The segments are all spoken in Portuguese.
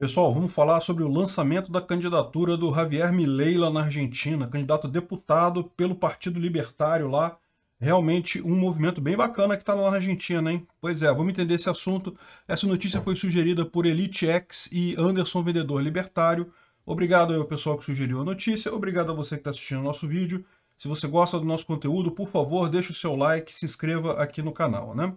Pessoal, vamos falar sobre o lançamento da candidatura do Javier Milei lá na Argentina, candidato a deputado pelo Partido Libertário lá. Realmente um movimento bem bacana que está lá na Argentina, hein? Pois é, vamos entender esse assunto. Essa notícia foi sugerida por Elite X e Anderson Vendedor Libertário. Obrigado ao pessoal que sugeriu a notícia, obrigado a você que está assistindo o nosso vídeo. Se você gosta do nosso conteúdo, por favor, deixe o seu like e se inscreva aqui no canal, né?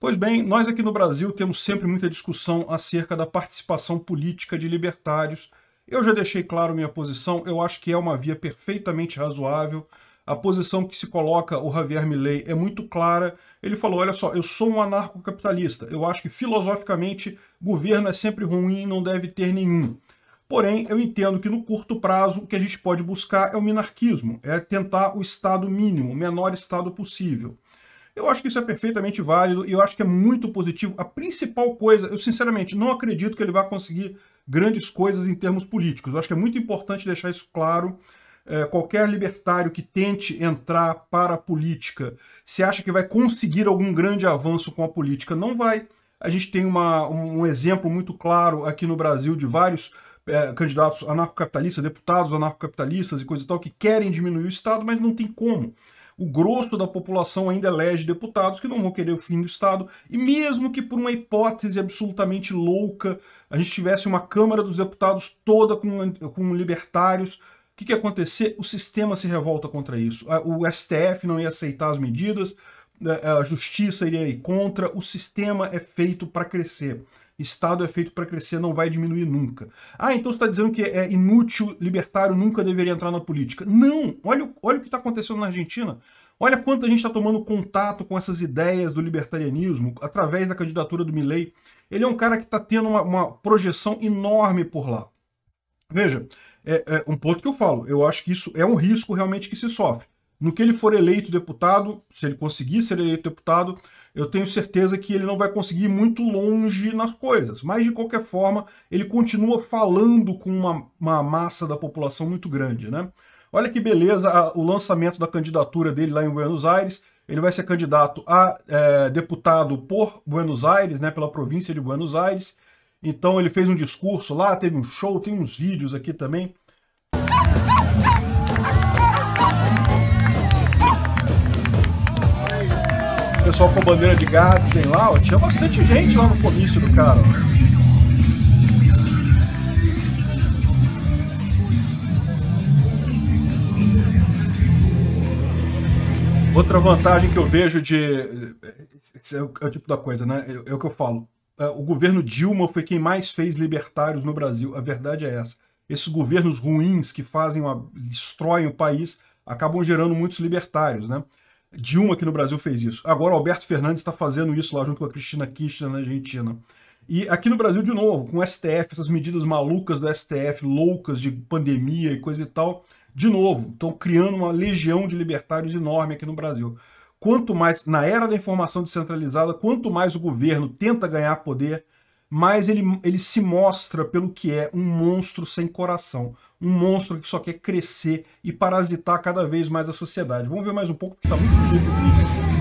Pois bem, nós aqui no Brasil temos sempre muita discussão acerca da participação política de libertários. Eu já deixei claro minha posição, eu acho que é uma via perfeitamente razoável. A posição que se coloca o Javier Milei é muito clara. Ele falou, olha só, eu sou um anarcocapitalista. Eu acho que filosoficamente governo é sempre ruim e não deve ter nenhum. Porém, eu entendo que no curto prazo o que a gente pode buscar é o minarquismo, é tentar o estado mínimo, o menor estado possível. Eu acho que isso é perfeitamente válido e eu acho que é muito positivo. A principal coisa, eu sinceramente não acredito que ele vá conseguir grandes coisas em termos políticos. Eu acho que é muito importante deixar isso claro. Qualquer libertário que tente entrar para a política, se acha que vai conseguir algum grande avanço com a política, não vai. A gente tem um exemplo muito claro aqui no Brasil de vários candidatos anarcocapitalistas, deputados anarcocapitalistas e coisa e tal, que querem diminuir o Estado, mas não tem como. O grosso da população ainda elege deputados que não vão querer o fim do Estado, e mesmo que por uma hipótese absolutamente louca, a gente tivesse uma Câmara dos Deputados toda com libertários, o que ia acontecer? O sistema se revolta contra isso. O STF não ia aceitar as medidas, a justiça iria ir contra, o sistema é feito para crescer. Estado é feito para crescer, não vai diminuir nunca. Ah, então você está dizendo que é inútil, libertário nunca deveria entrar na política. Não! Olha o que está acontecendo na Argentina. Olha quanto a gente está tomando contato com essas ideias do libertarianismo através da candidatura do Milei. Ele é um cara que está tendo uma projeção enorme por lá. Veja, é um ponto que eu falo. Eu acho que isso é um risco realmente que se sofre. No que ele for eleito deputado, se ele conseguir ser eleito deputado, eu tenho certeza que ele não vai conseguir ir muito longe nas coisas. Mas, de qualquer forma, ele continua falando com uma massa da população muito grande, né? Olha que beleza o lançamento da candidatura dele lá em Buenos Aires. Ele vai ser candidato a deputado por Buenos Aires, né, pela província de Buenos Aires. Então, ele fez um discurso lá, teve um show, tem uns vídeos aqui também. O pessoal com bandeira de gato tem lá, ó, tinha bastante gente lá no comício do cara. Ó. Outra vantagem que eu vejo de... Esse é o tipo da coisa, né? É o que eu falo. O governo Dilma foi quem mais fez libertários no Brasil. A verdade é essa. Esses governos ruins que fazem destroem o país acabam gerando muitos libertários, né? Dilma aqui no Brasil fez isso. Agora o Alberto Fernandes está fazendo isso lá junto com a Cristina Kirchner na Argentina. E aqui no Brasil, de novo, com o STF, essas medidas malucas do STF, loucas de pandemia e coisa e tal, de novo, estão criando uma legião de libertários enorme aqui no Brasil. Quanto mais, na era da informação descentralizada, quanto mais o governo tenta ganhar poder, mais ele se mostra pelo que é um monstro sem coração, um monstro que só quer crescer e parasitar cada vez mais a sociedade. Vamos ver mais um pouco, porque está muito bonito o vídeo.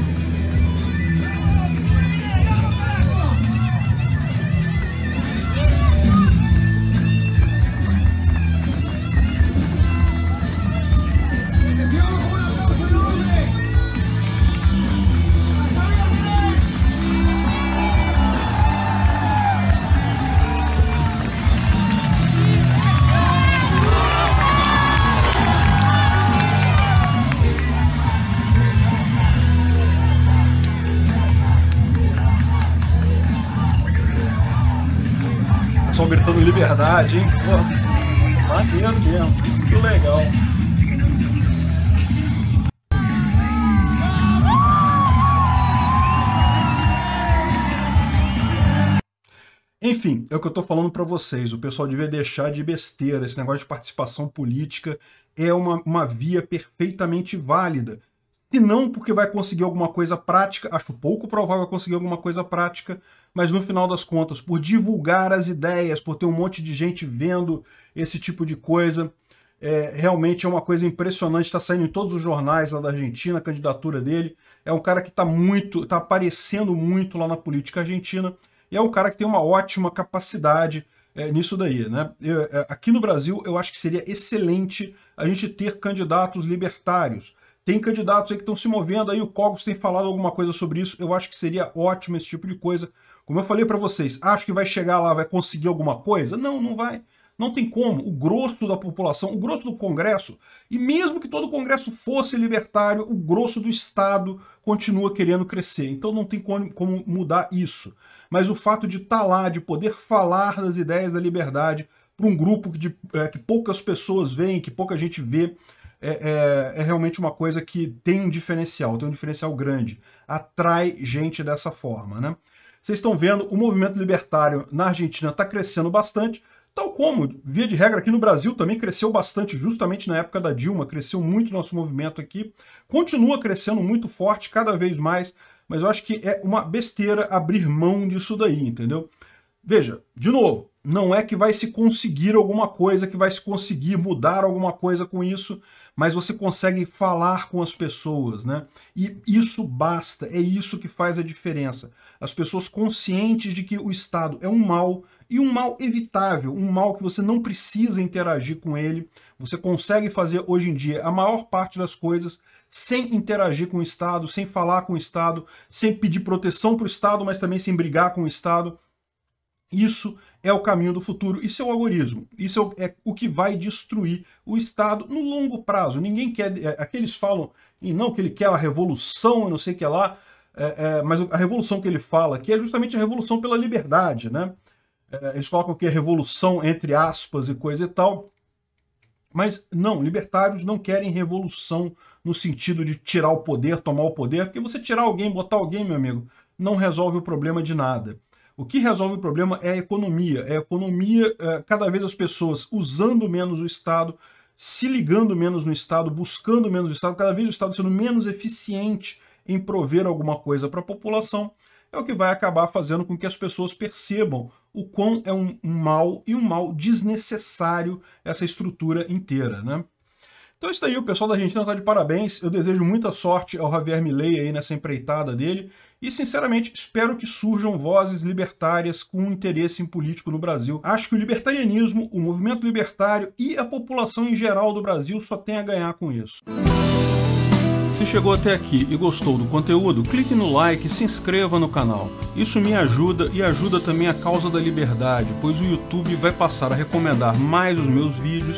Gritando liberdade, hein? Pô, maneiro mesmo, que legal. Enfim, é o que eu tô falando pra vocês, o pessoal devia deixar de besteira, esse negócio de participação política é uma via perfeitamente válida. Se não porque vai conseguir alguma coisa prática, acho pouco provável conseguir alguma coisa prática, mas no final das contas, por divulgar as ideias, por ter um monte de gente vendo esse tipo de coisa, realmente é uma coisa impressionante, está saindo em todos os jornais lá da Argentina, a candidatura dele, é um cara que está aparecendo muito lá na política argentina, e é um cara que tem uma ótima capacidade nisso daí, né? Aqui no Brasil, eu acho que seria excelente a gente ter candidatos libertários. Tem candidatos aí que estão se movendo, aí o Cogos tem falado alguma coisa sobre isso, eu acho que seria ótimo esse tipo de coisa. Como eu falei para vocês, acho que vai chegar lá, vai conseguir alguma coisa? Não, não vai. Não tem como. O grosso da população, o grosso do Congresso, e mesmo que todo o Congresso fosse libertário, o grosso do Estado continua querendo crescer. Então não tem como mudar isso. Mas o fato de estar lá, de poder falar das ideias da liberdade para um grupo que poucas pessoas veem, que pouca gente vê, é realmente uma coisa que tem um diferencial grande. Atrai gente dessa forma, né? Vocês estão vendo, o movimento libertário na Argentina está crescendo bastante, tal como, via de regra, aqui no Brasil também cresceu bastante, justamente na época da Dilma, cresceu muito nosso movimento aqui, continua crescendo muito forte, cada vez mais, mas eu acho que é uma besteira abrir mão disso daí, entendeu? Veja, de novo, não é que vai se conseguir alguma coisa, que vai se conseguir mudar alguma coisa com isso, mas você consegue falar com as pessoas, né? E isso basta, é isso que faz a diferença. As pessoas conscientes de que o Estado é um mal, e um mal evitável, um mal que você não precisa interagir com ele, você consegue fazer hoje em dia a maior parte das coisas sem interagir com o Estado, sem falar com o Estado, sem pedir proteção para o Estado, mas também sem brigar com o Estado. Isso é o caminho do futuro, isso é o algoritmo, isso é o que vai destruir o Estado no longo prazo. Ninguém quer, aqueles falam e não que ele quer a revolução, não sei o que lá, mas a revolução que ele fala aqui é justamente a revolução pela liberdade, né? Eles colocam que é revolução entre aspas e coisa e tal, mas não, libertários não querem revolução no sentido de tirar o poder, tomar o poder, porque você tirar alguém, botar alguém, meu amigo, não resolve o problema de nada. O que resolve o problema é a economia. É a economia, cada vez as pessoas usando menos o Estado, se ligando menos no Estado, buscando menos o Estado, cada vez o Estado sendo menos eficiente em prover alguma coisa para a população, é o que vai acabar fazendo com que as pessoas percebam o quão é um mal e um mal desnecessário essa estrutura inteira, né? Então é isso aí, o pessoal da Argentina está de parabéns, eu desejo muita sorte ao Javier Milei aí nessa empreitada dele e, sinceramente, espero que surjam vozes libertárias com interesse em político no Brasil. Acho que o libertarianismo, o movimento libertário e a população em geral do Brasil só tem a ganhar com isso. Se chegou até aqui e gostou do conteúdo, clique no like e se inscreva no canal. Isso me ajuda e ajuda também a causa da liberdade, pois o YouTube vai passar a recomendar mais os meus vídeos